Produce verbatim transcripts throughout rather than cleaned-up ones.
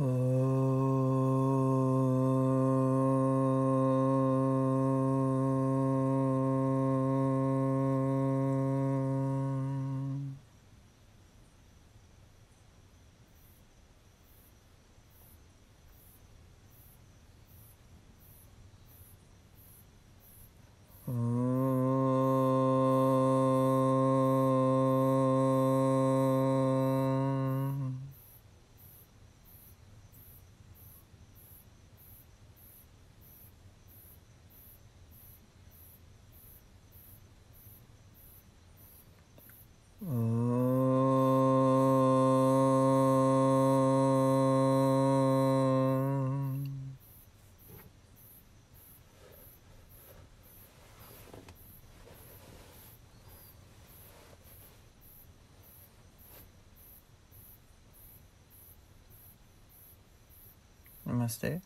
Namaste.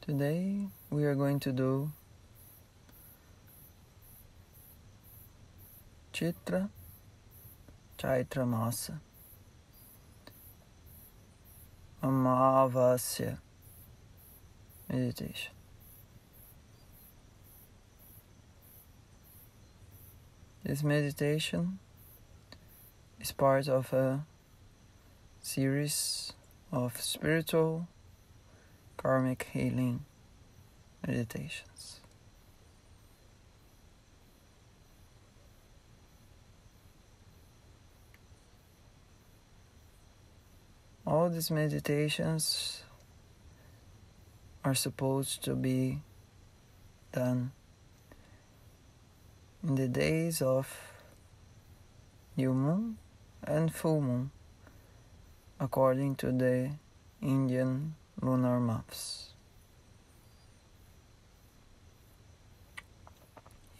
Today we are going to do Chaitra, Chaitra Masa Amavasya meditation. This meditation is part of a series of spiritual karmic healing meditations. All these meditations are supposed to be done in the days of new moon and full moon, according to the Indian lunar months.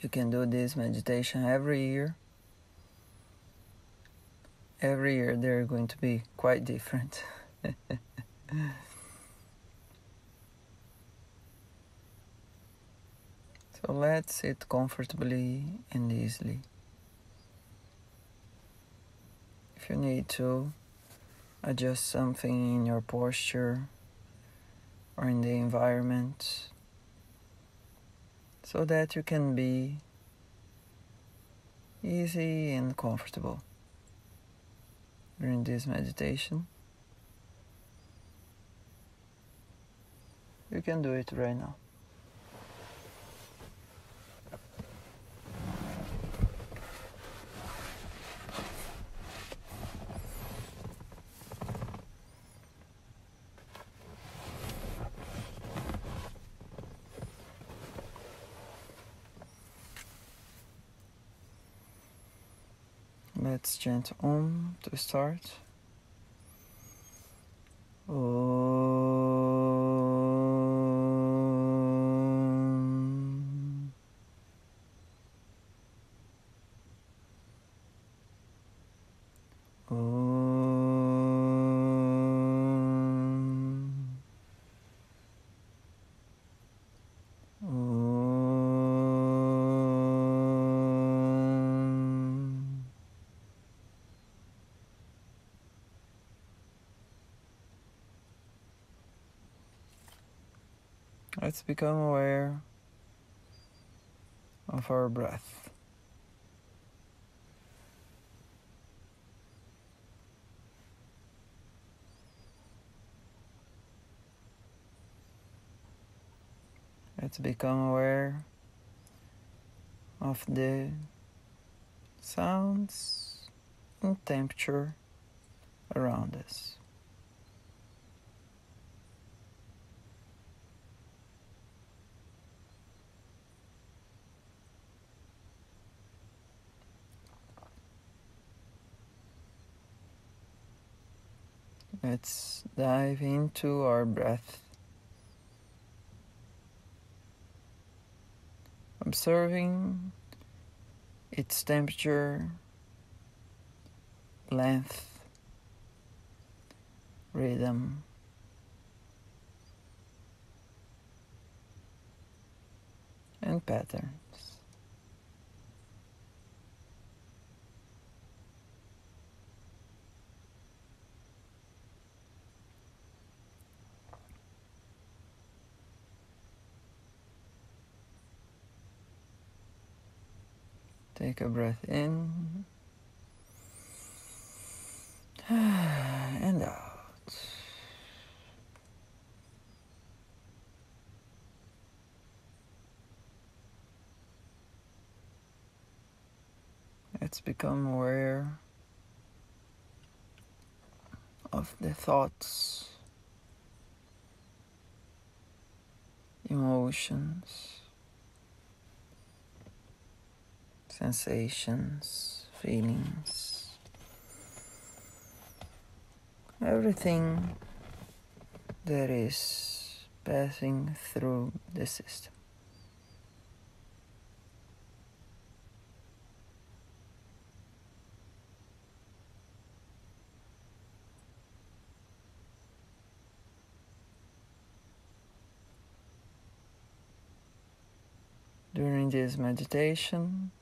You can do this meditation every year. Every year they're going to be quite different. So let's sit comfortably and easily. If you need to adjust something in your posture or in the environment so that you can be easy and comfortable during this meditation. You can do it right now. Let's chant Om to start. Om. Om. Om. Let's become aware of our breath. Let's become aware of the sounds and temperature around us. Let's dive into our breath, observing its temperature, length, rhythm. And patterns. Take a breath in and out. Let's become aware of the thoughts, emotions, sensations, feelings, everything that is passing through the system. During this meditation,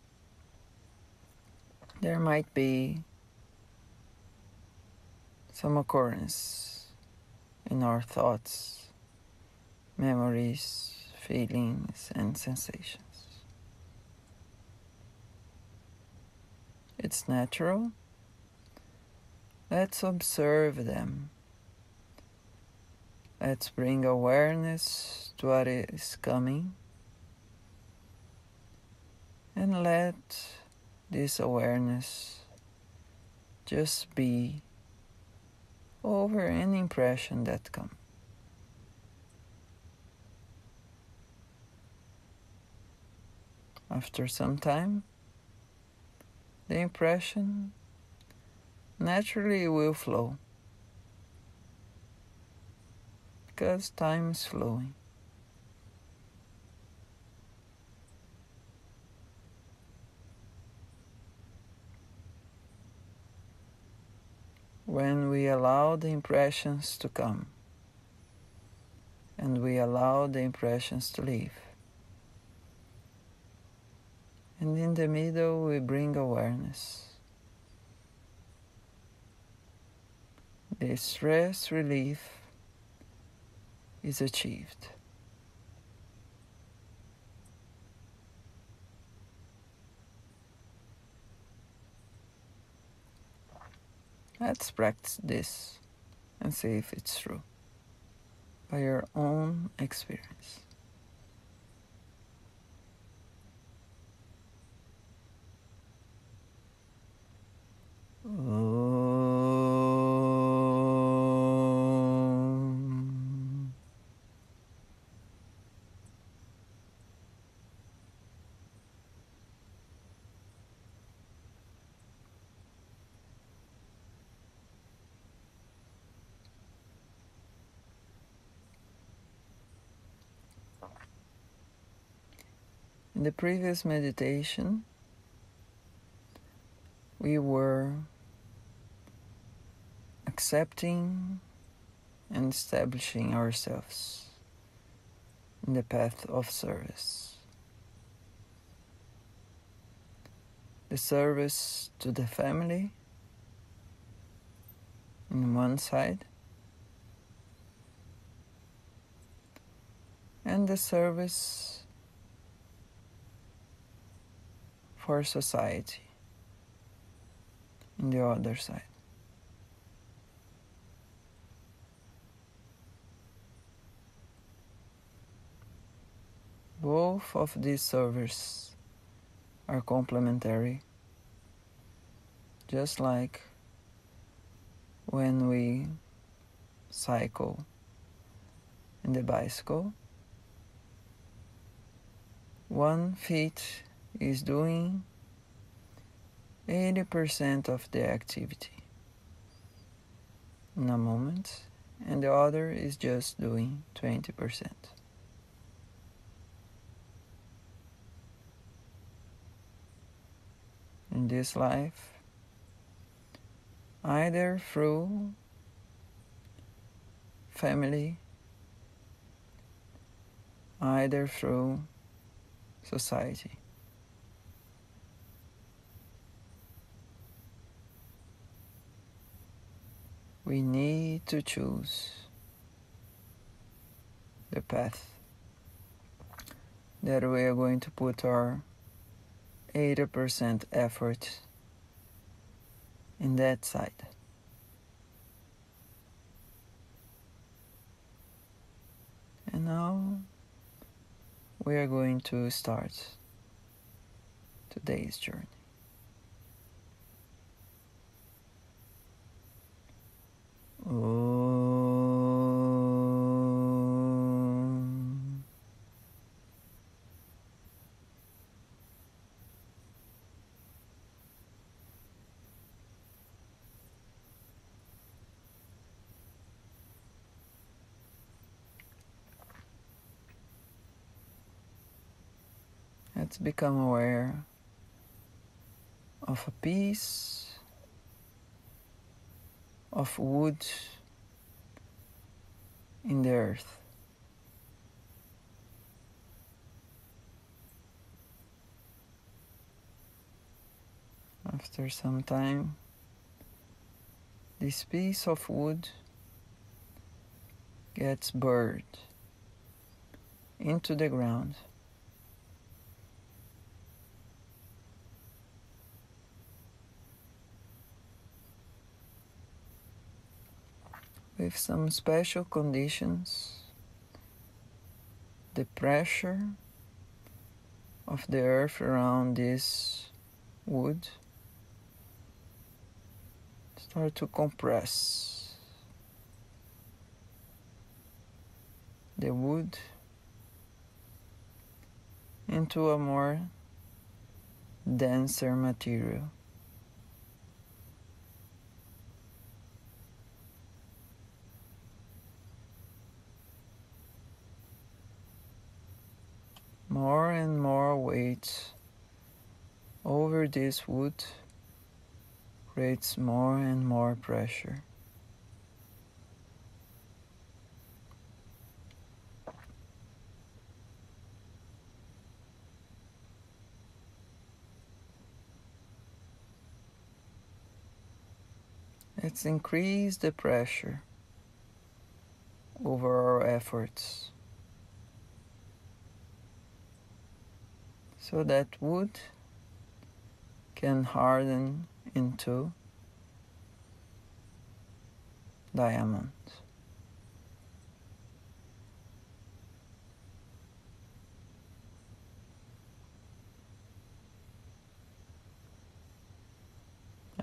there might be some occurrence in our thoughts, memories, feelings, and sensations. It's natural. Let's observe them. Let's bring awareness to what is coming, and let this awareness just be over any impression that comes. After some time, the impression naturally will flow, because time is flowing. When we allow the impressions to come, and we allow the impressions to leave, and in the middle we bring awareness. The stress relief is achieved. Let's practice this and see if it's true by your own experience. Om. In the previous meditation, we were accepting and establishing ourselves in the path of service. The service to the family on one side, and the service for society on the other side. Both of these services are complementary, just like when we cycle in the bicycle, one feet is doing eighty percent of the activity in a moment, and the other is just doing twenty percent. In this life, either through family, either through society. We need to choose the path that we are going to put our eighty percent effort in that side. And now we are going to start today's journey. Om. Let's become aware of a piece of wood in the earth. After some time, this piece of wood gets buried into the ground. With some special conditions, the pressure of the earth around this wood starts to compress. The wood into a more denser material. More and more weight over this wood creates more and more pressure. Let's increase the pressure over our efforts, so that wood can harden into diamond.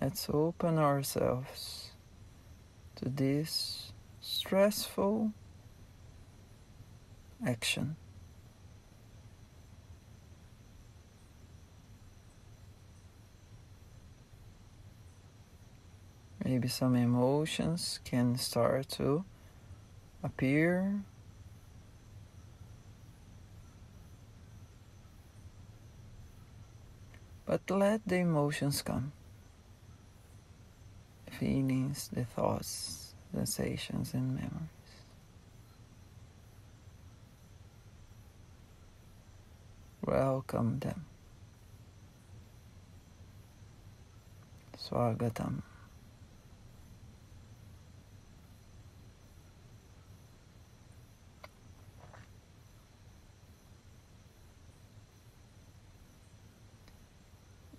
Let's open ourselves to this stressful action. Maybe some emotions can start to appear. But let the emotions come. The feelings, the thoughts, sensations and memories. Welcome them. Swagatam.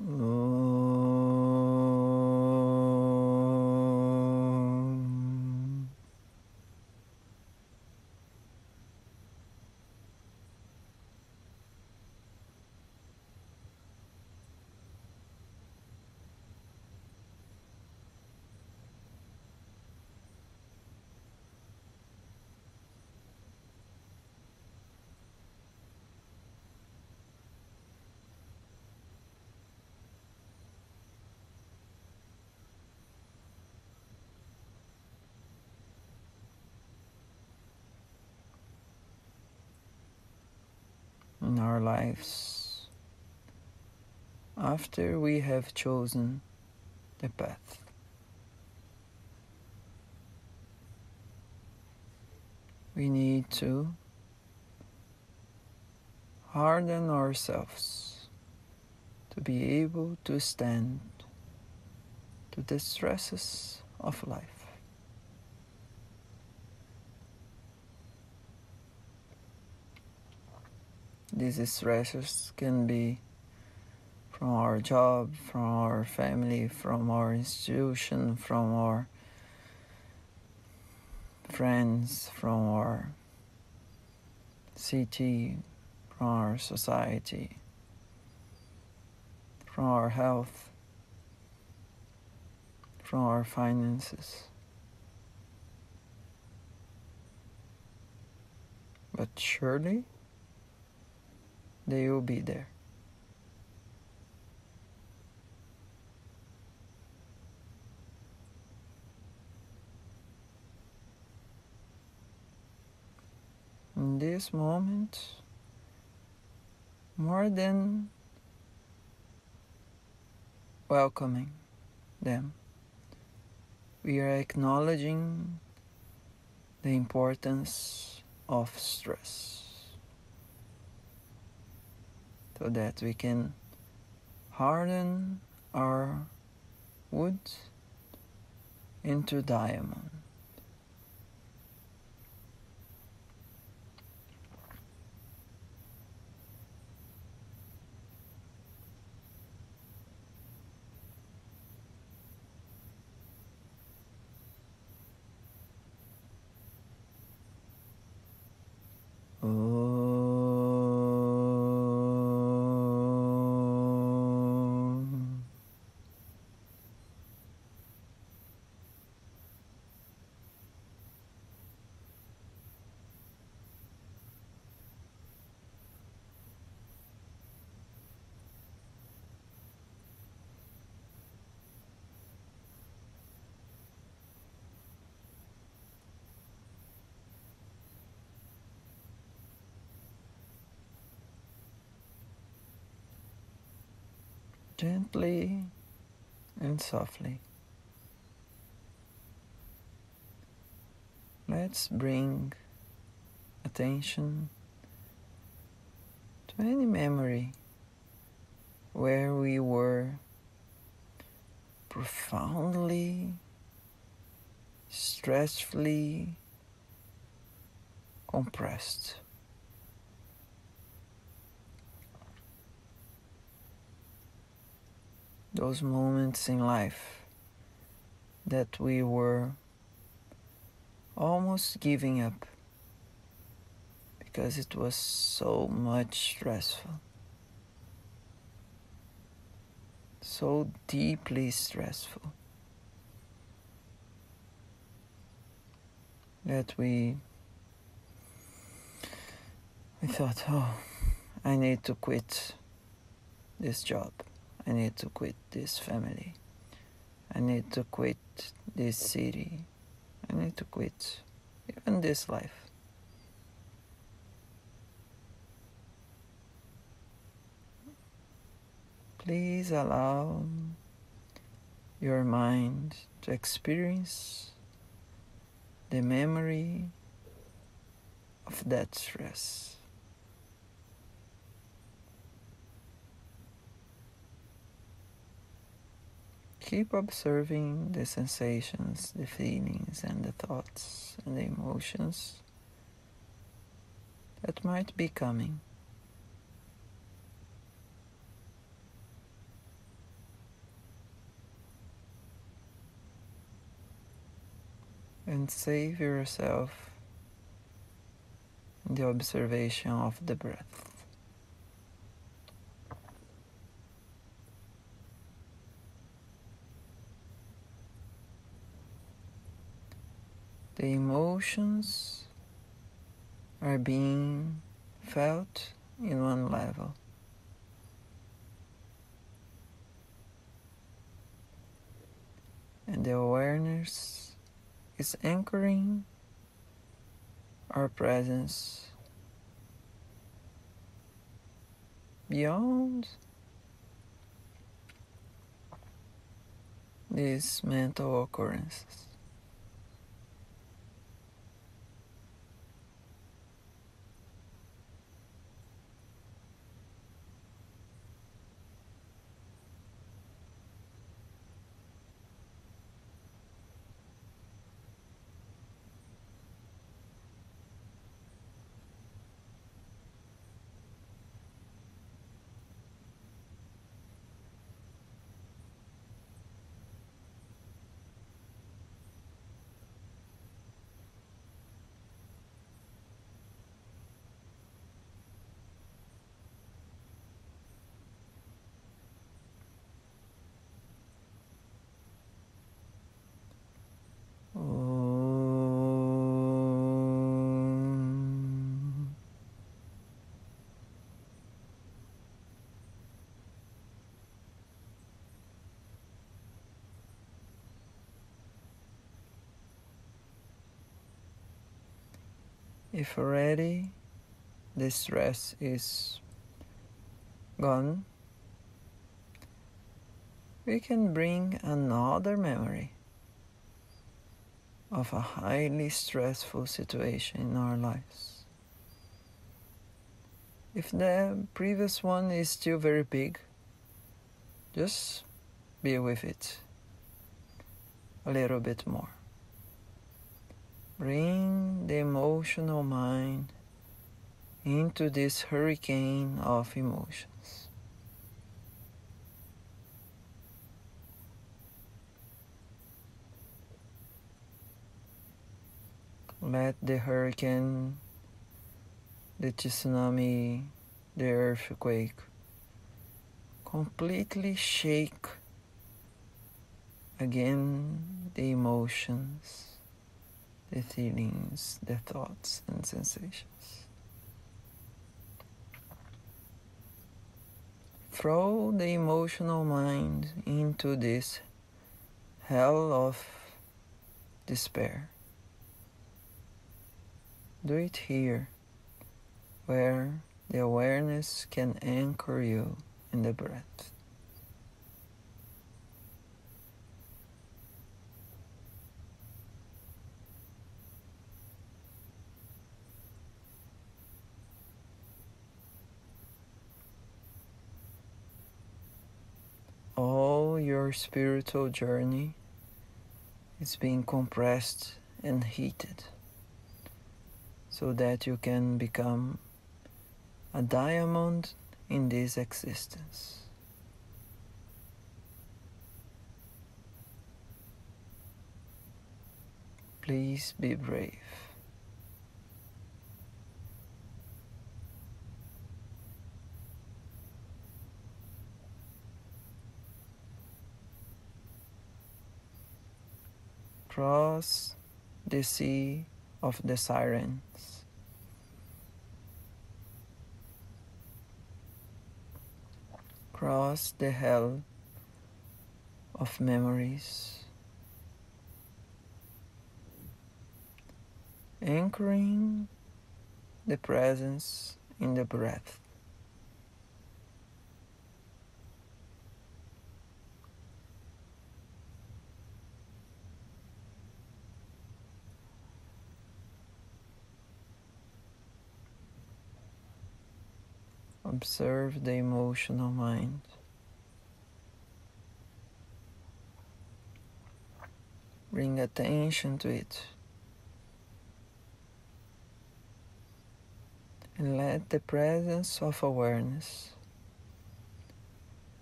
Om. In our lives, after we have chosen the path, we need to harden ourselves to be able to stand to the stresses of life. These stresses can be from our job, from our family, from our institution, from our friends, from our city, from our society, from our health, from our finances. But surely they will be there. In this moment, more than welcoming them, we are acknowledging the importance of stress, so that we can harden our wood into diamond. Om. Gently and softly, let's bring attention to any memory where we were profoundly, stressfully compressed. Those moments in life that we were almost giving up because it was so much stressful, so deeply stressful, that we we thought, oh, I need to quit this job. I need to quit this family. I need to quit this city. I need to quit even this life. Please allow your mind to experience the memory of that stress. Keep observing the sensations, the feelings, and the thoughts, and the emotions that might be coming. And save yourself the observation of the breath. The emotions are being felt in one level. And the awareness is anchoring our presence beyond these mental occurrences. If already the stress is gone, we can bring another memory of a highly stressful situation in our lives. If the previous one is still very big, just be with it a little bit more. Bring the emotional mind into this hurricane of emotions. Let the hurricane, the tsunami, the earthquake completely shake again the emotions, the feelings, the thoughts and sensations. Throw the emotional mind into this hell of despair. Do it here, where the awareness can anchor you in the breath. All your spiritual journey is being compressed and heated, so that you can become a diamond in this existence. Please be brave. Cross the sea of the sirens. Cross the hell of memories, anchoring the presence in the breath. Observe the emotional mind. Bring attention to it. And let the presence of awareness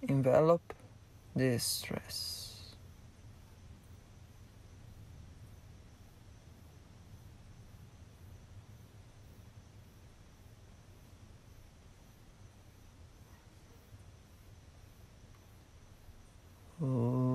envelop this stress. Om.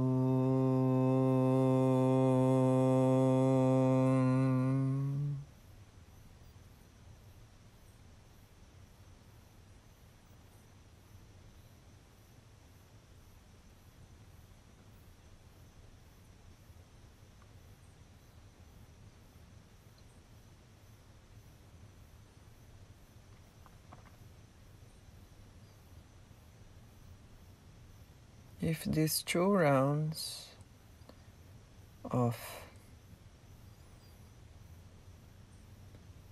If these two rounds of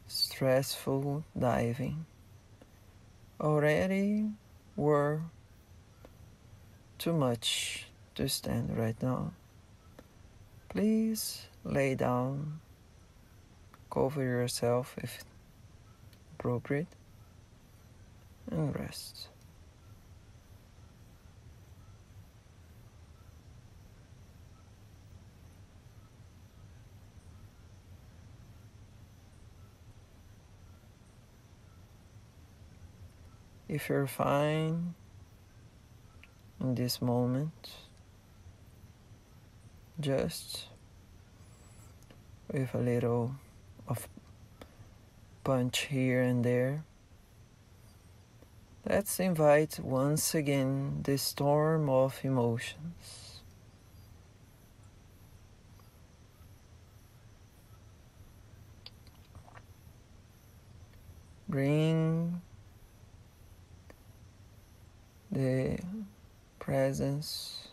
stressful diving already were too much to stand right now, please lay down, cover yourself if appropriate, and rest. If you're fine in this moment, just with a little of punch here and there, let's invite once again the storm of emotions. Bring the presence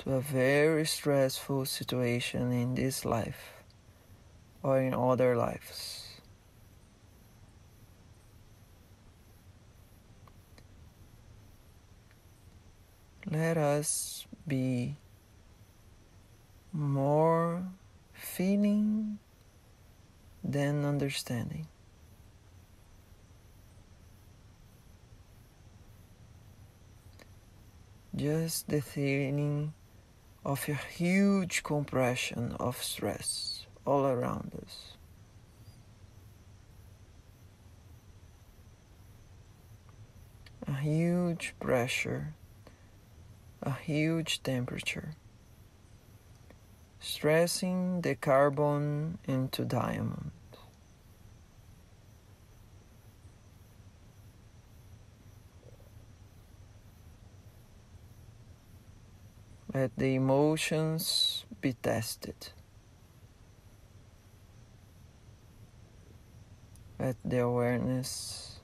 to a very stressful situation in this life or in other lives. Let us be more feeling than understanding. Just the feeling of a huge compression of stress all around us. A huge pressure, a huge temperature, stressing the carbon into diamond. Let the emotions be tested. Let the awareness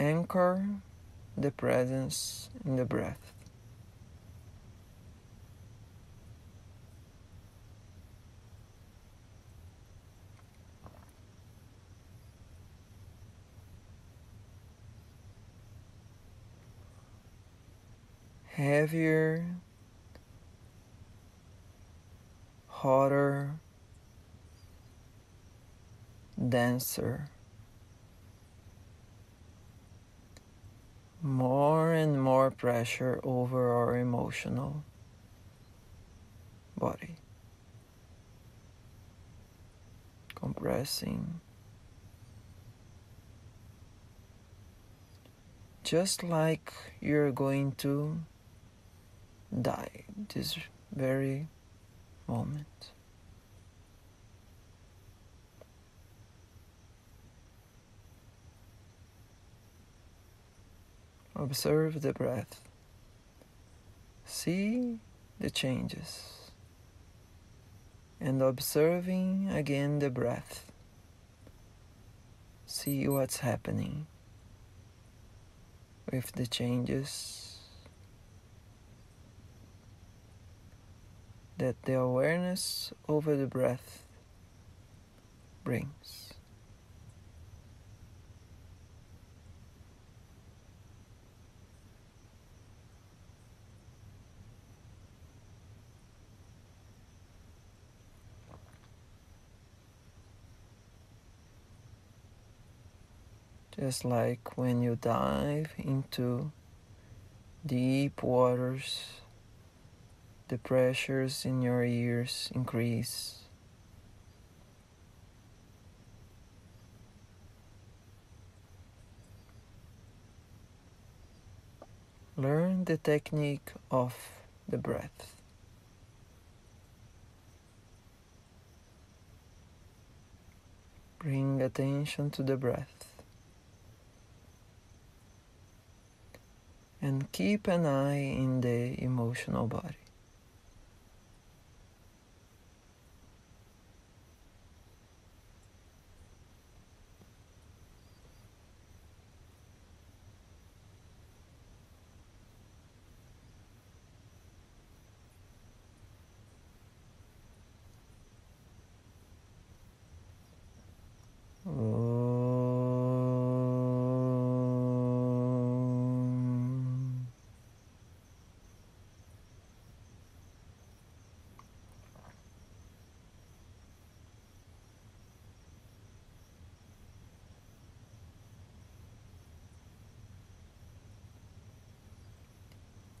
anchor the presence in the breath. Heavier, hotter, denser, more and more pressure over our emotional body, compressing, just like you're going to die this very moment. Observe the breath. See the changes. And observing again the breath. See what's happening with the changes that the awareness over the breath brings. Just like when you dive into deep waters, the pressures in your ears increase. Learn the technique of the breath. Bring attention to the breath. And keep an eye in the emotional body.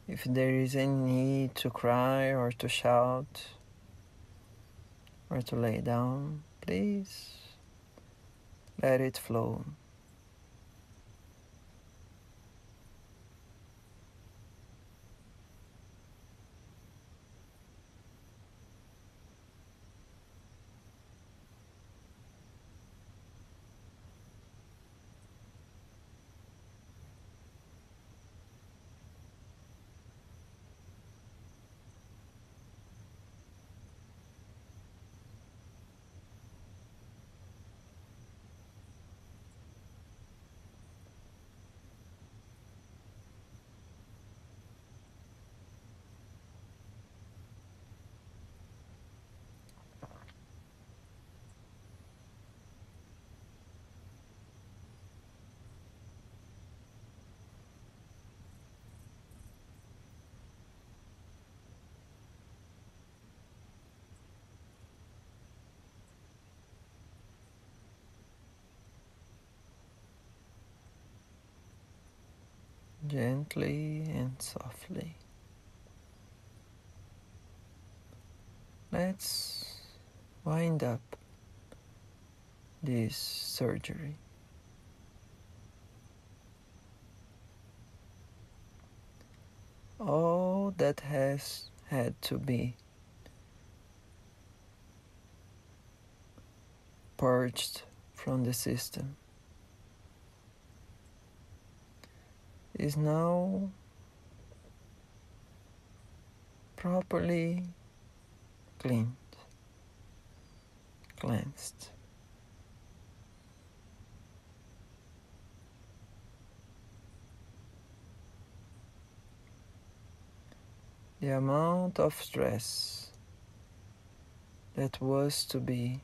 If there is any need to cry or to shout or to lay down, please let it flow. gently and softly. Let's wind up this surgery. All that has had to be purged from the system is now properly cleaned, cleansed. The amount of stress that was to be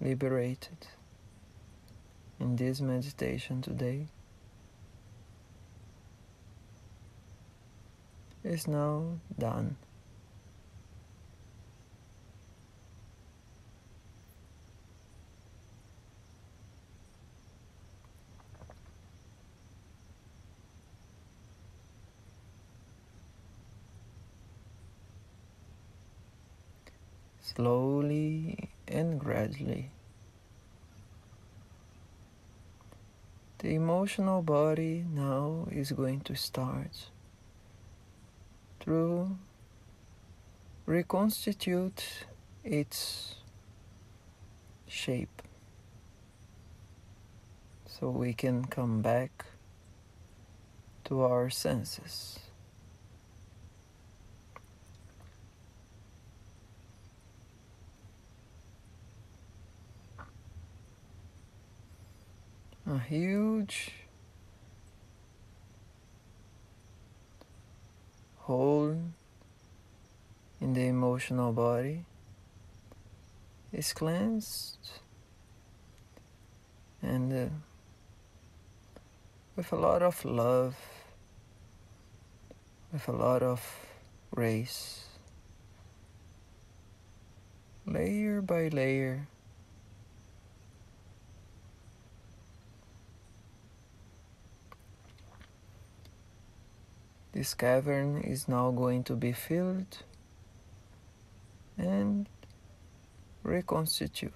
liberated in this meditation today is now done. Slowly and gradually, the emotional body now is going to start to reconstitute its shape, so we can come back to our senses. A huge hole in the emotional body is cleansed, and uh, with a lot of love, with a lot of grace, layer by layer, this cavern is now going to be filled and reconstituted.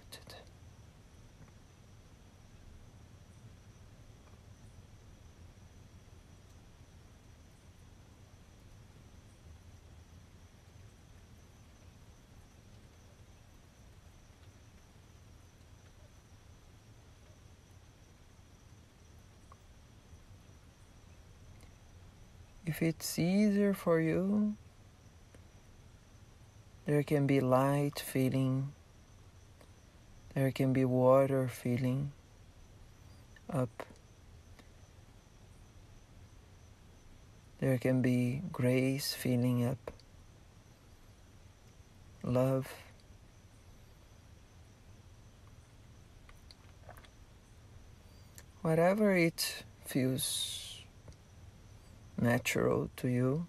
If it's easier for you, there can be light feeling, there can be water feeling up, there can be grace feeling up, love. Whatever it feels natural to you,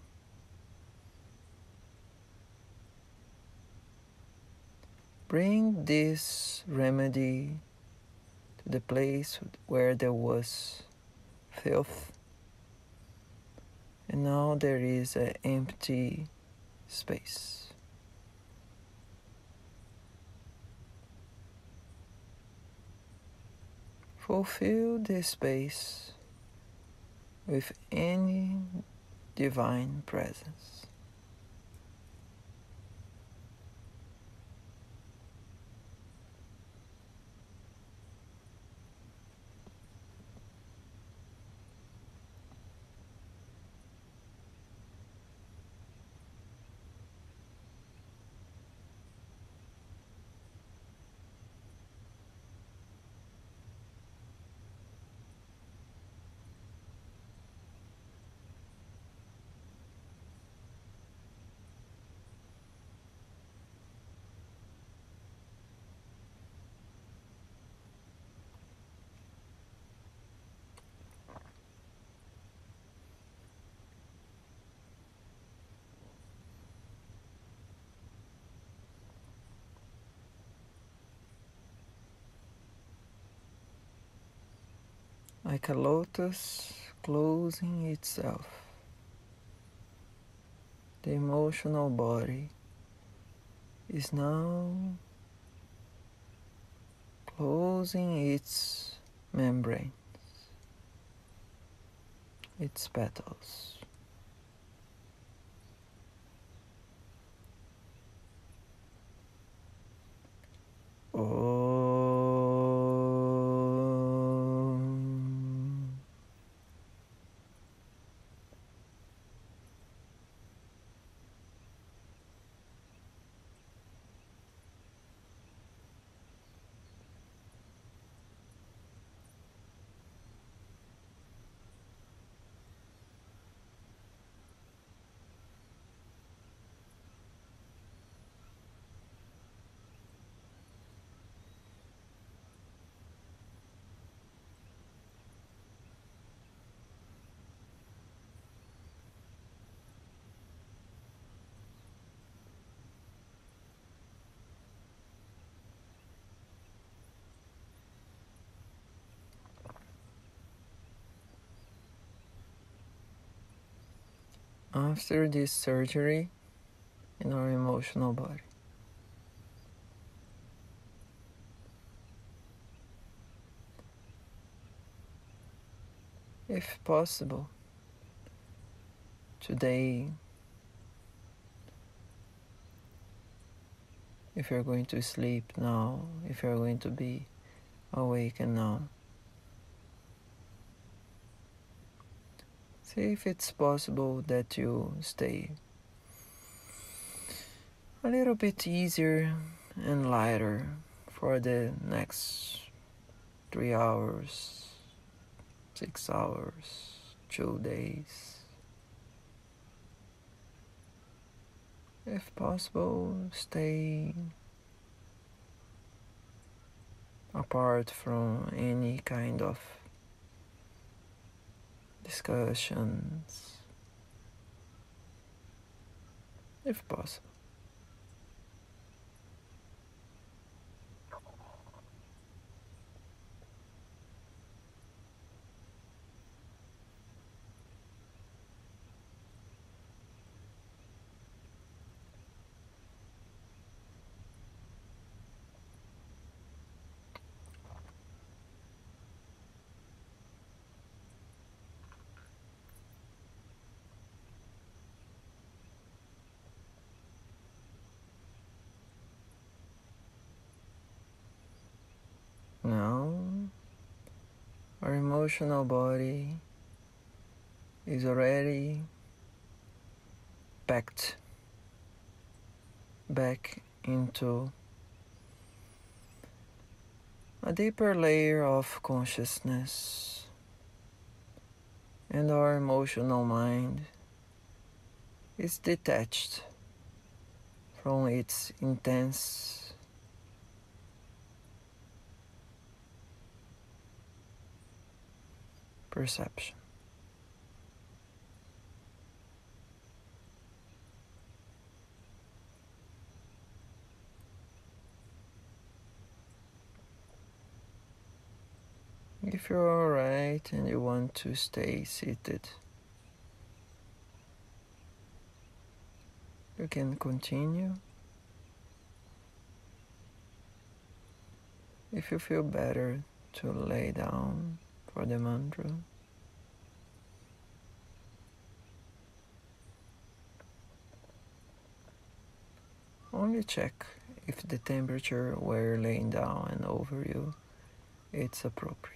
bring this remedy to the place where there was filth, and now there is an empty space. Fulfill this space with any divine presence. like a lotus closing itself. The emotional body is now closing its membranes, its petals. Om. After this surgery in our emotional body, if possible, today, if you're going to sleep now, if you're going to be awakened now, see if it's possible that you stay a little bit easier and lighter for the next three hours, six hours, two days. If possible, stay apart from any kind of discussions, if possible. Now, our emotional body is already packed back into a deeper layer of consciousness, and our emotional mind is detached from its intense perception. If you're all right and you want to stay seated, you can continue. If you feel better to lay down for the mantra, only check if the temperature where you're laying down and over you, it's appropriate.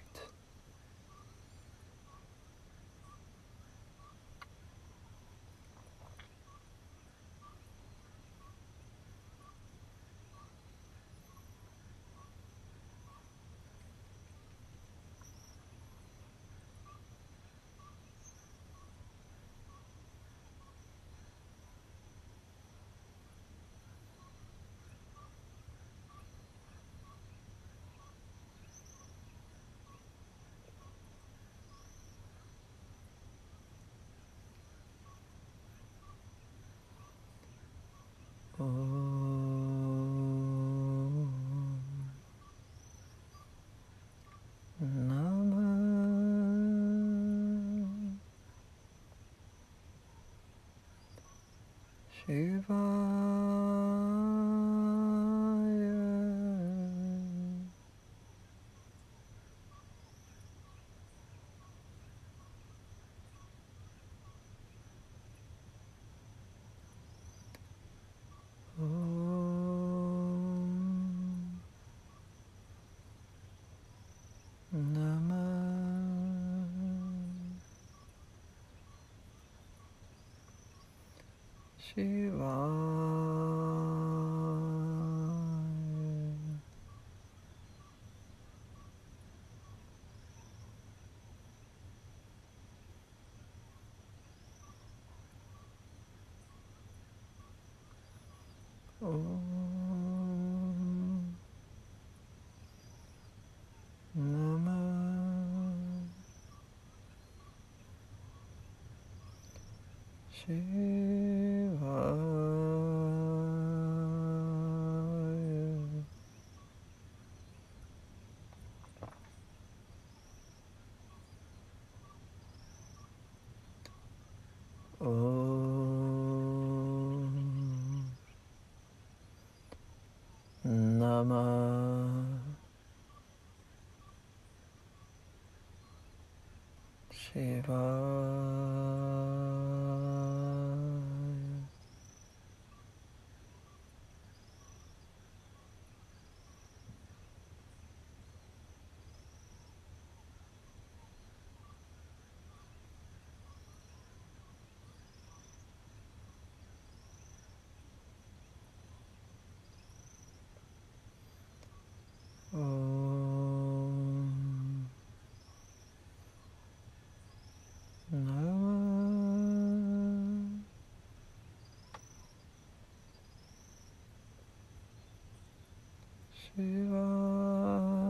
Shivaya. Om Namah Shivaya. Om Namah Shivaya. Om Namah Shivaya. Om Namah Shivaya. Om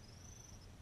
Namah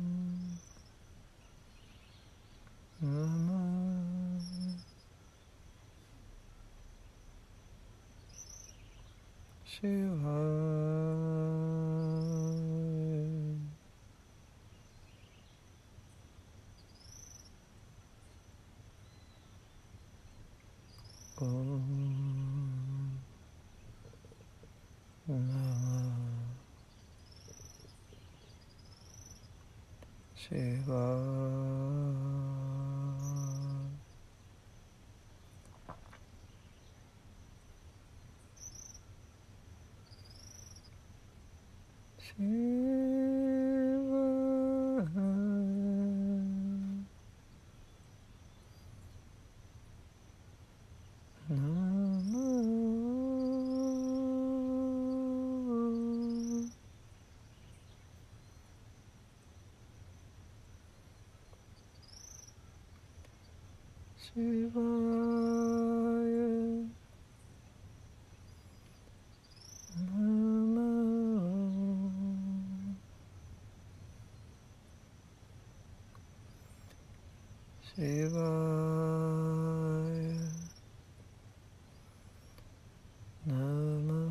Shivaya. Om Namah Shivaya. Om Namah Shivaya. Shivaya. Namah Shivaya. Shivaya. Namah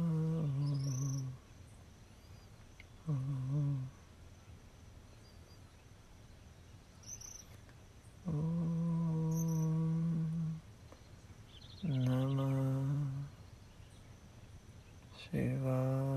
Om Om Namah Shivaya.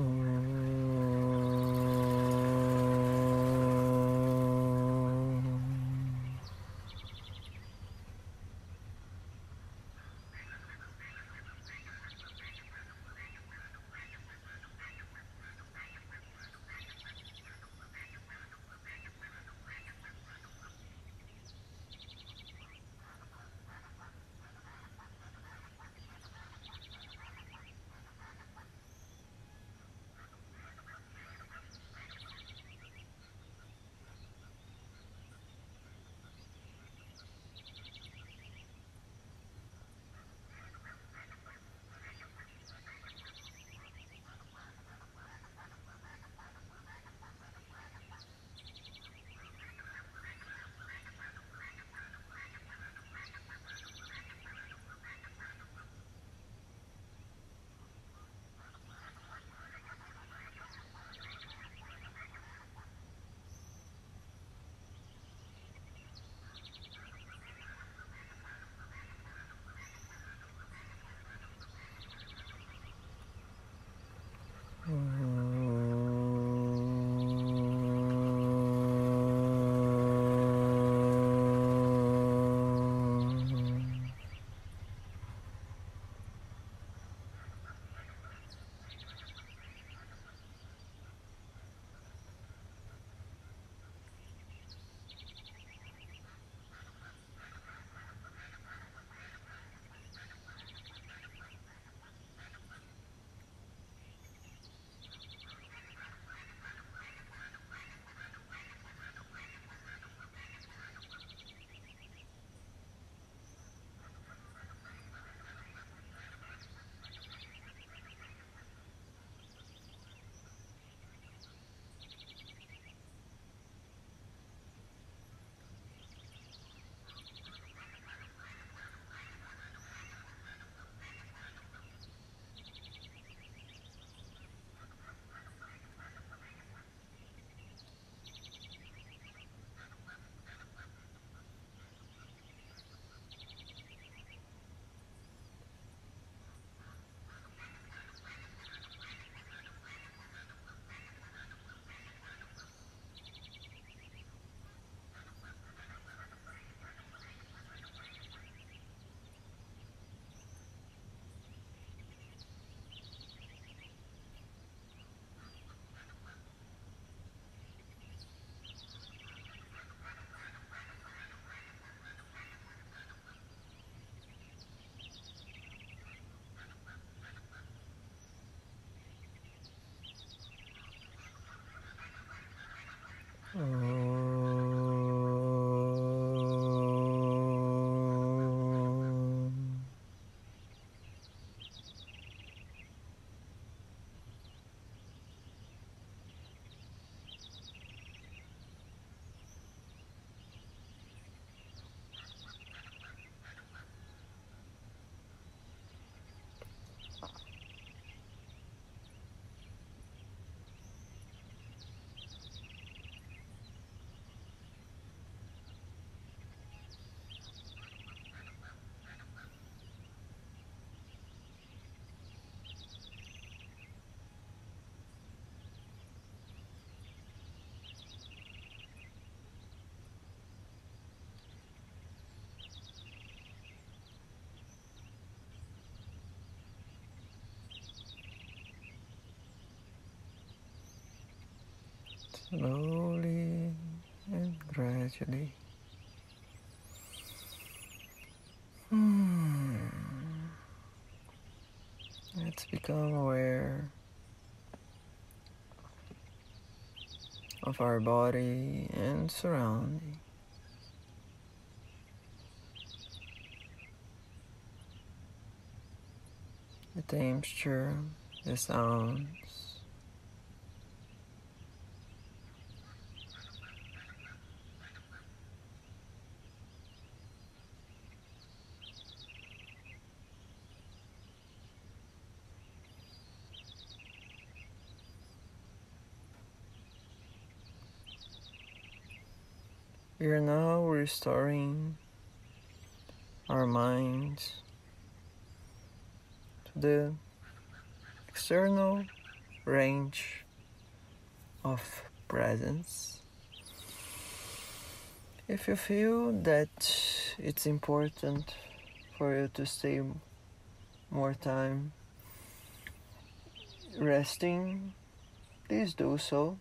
Oh. Slowly and gradually, hmm. let's become aware of our body and surroundings. The temperature, the sounds, we are now restoring our minds to the external range of presence. If you feel that it's important for you to stay more time resting, please do so.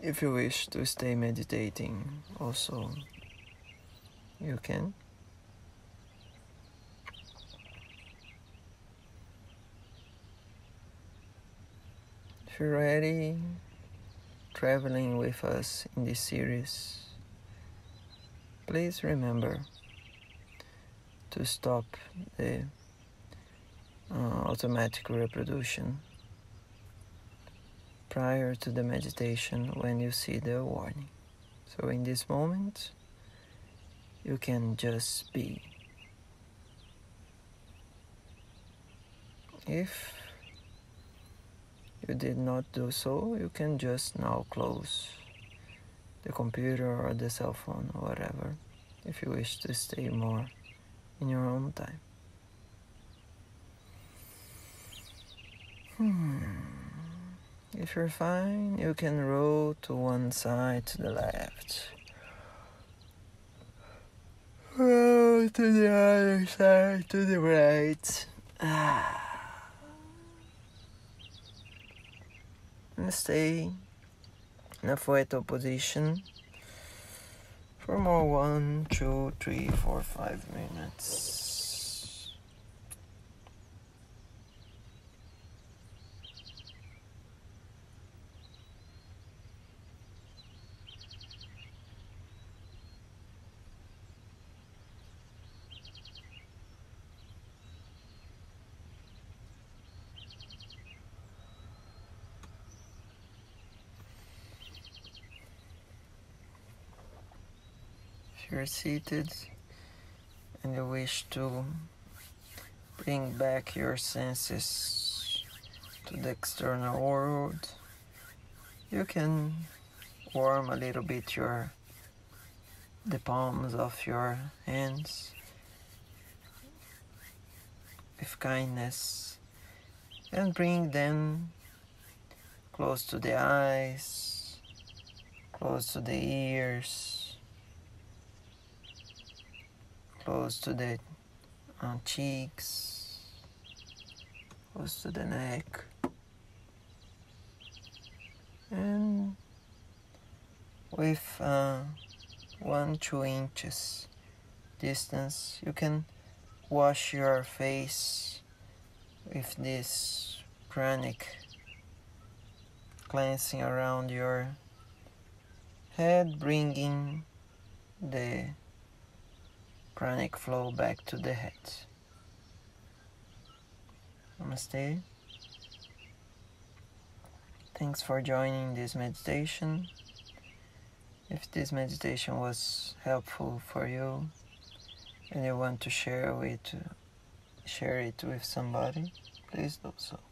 If you wish to stay meditating also, you can. If you're ready, traveling with us in this series, please remember to stop the uh, automatic reproduction prior to the meditation when you see the warning. So in this moment, you can just be. If you did not do so, you can just now close the computer or the cell phone or whatever, if you wish to stay more in your own time. Hmm. If you're fine, you can roll to one side, to the left, roll to the other side, to the right. Ah. And stay in a fetal position for more one, two, three, four, five minutes. You're seated and you wish to bring back your senses to the external world, you can warm a little bit your the palms of your hands with kindness and bring them close to the eyes, close to the ears, close to the uh, cheeks, close to the neck, and with uh, one, two inches distance, you can wash your face with this pranic cleansing around your head, bringing the pranic flow back to the head. Namaste. Thanks for joining this meditation. If this meditation was helpful for you and you want to share it, share it with somebody, please do so.